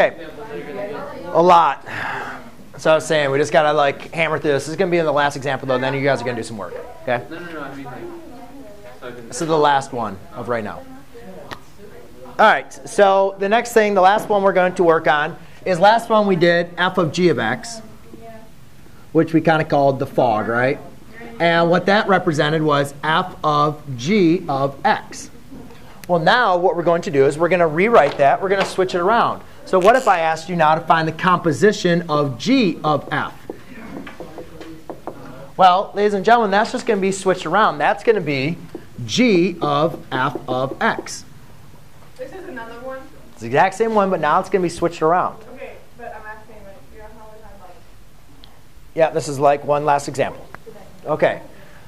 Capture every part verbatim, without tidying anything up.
Okay, a lot. So I was saying, we just gotta like hammer through this. This is gonna be in the last example though, and then you guys are gonna do some work, okay? No, no, no, I mean like, this is the last one of right now. All right, so the next thing, the last one we're going to work on is last one we did, f of g of x, which we kind of called the fog, right? And what that represented was f of g of x. Well, now what we're going to do is we're gonna rewrite that, we're gonna switch it around. So what if I asked you now to find the composition of g of f? Well, ladies and gentlemen, that's just going to be switched around. That's going to be g of f of x. This is another one? It's the exact same one, but now it's going to be switched around. OK, but I'm asking, like, you're on how time like? Yeah, this is like one last example. OK,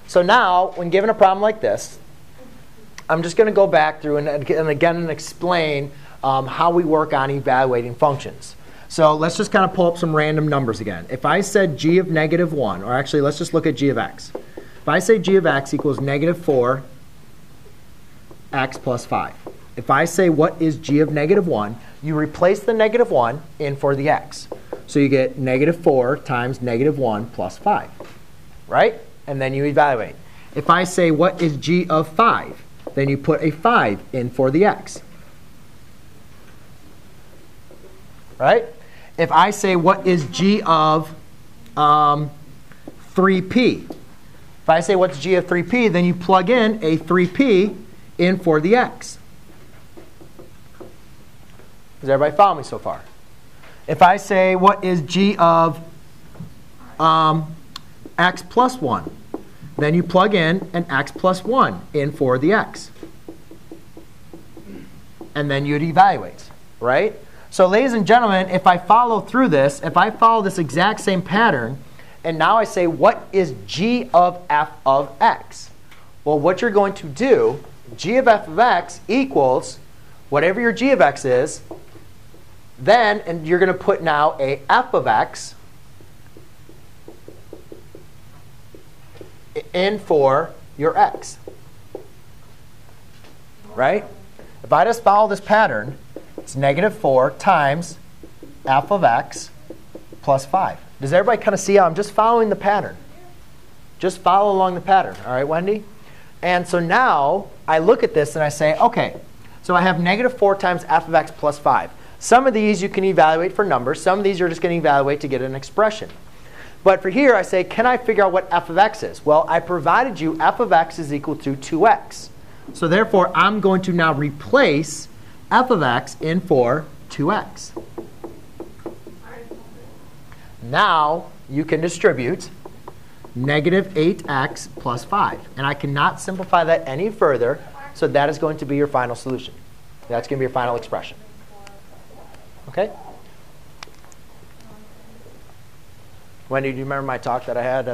so now when given a problem like this, I'm just going to go back through and, and again and explain Um, how we work on evaluating functions. So let's just kind of pull up some random numbers again. If I said g of negative one, or actually let's just look at g of x. If I say g of x equals negative four x plus five. If I say what is g of negative one, you replace the negative one in for the x. So you get negative four times negative one plus five, right? And then you evaluate. If I say what is g of five, then you put a five in for the x. Right? If I say what is g of um, three p, if I say what's g of three p, then you plug in a three p in for the x. Does everybody follow me so far? If I say what is g of um, x plus one, then you plug in an x plus one in for the x. And then you'd evaluate, right? So ladies and gentlemen, if I follow through this, if I follow this exact same pattern, and now I say, what is g of f of x? Well, what you're going to do, g of f of x equals whatever your g of x is, then, and you're going to put now a f of x in for your x, right? If I just follow this pattern, it's negative four times f of x plus five. Does everybody kind of see how I'm just following the pattern? Just follow along the pattern. All right, Wendy? And so now I look at this and I say, OK, so I have negative four times f of x plus five. Some of these you can evaluate for numbers. Some of these you're just going to evaluate to get an expression. But for here, I say, can I figure out what f of x is? Well, I provided you f of x is equal to two x. So therefore, I'm going to now replace f of x in for two x. Now you can distribute negative eight x plus five. And I cannot simplify that any further. So that is going to be your final solution. That's going to be your final expression. OK? Wendy, do you remember my talk that I had?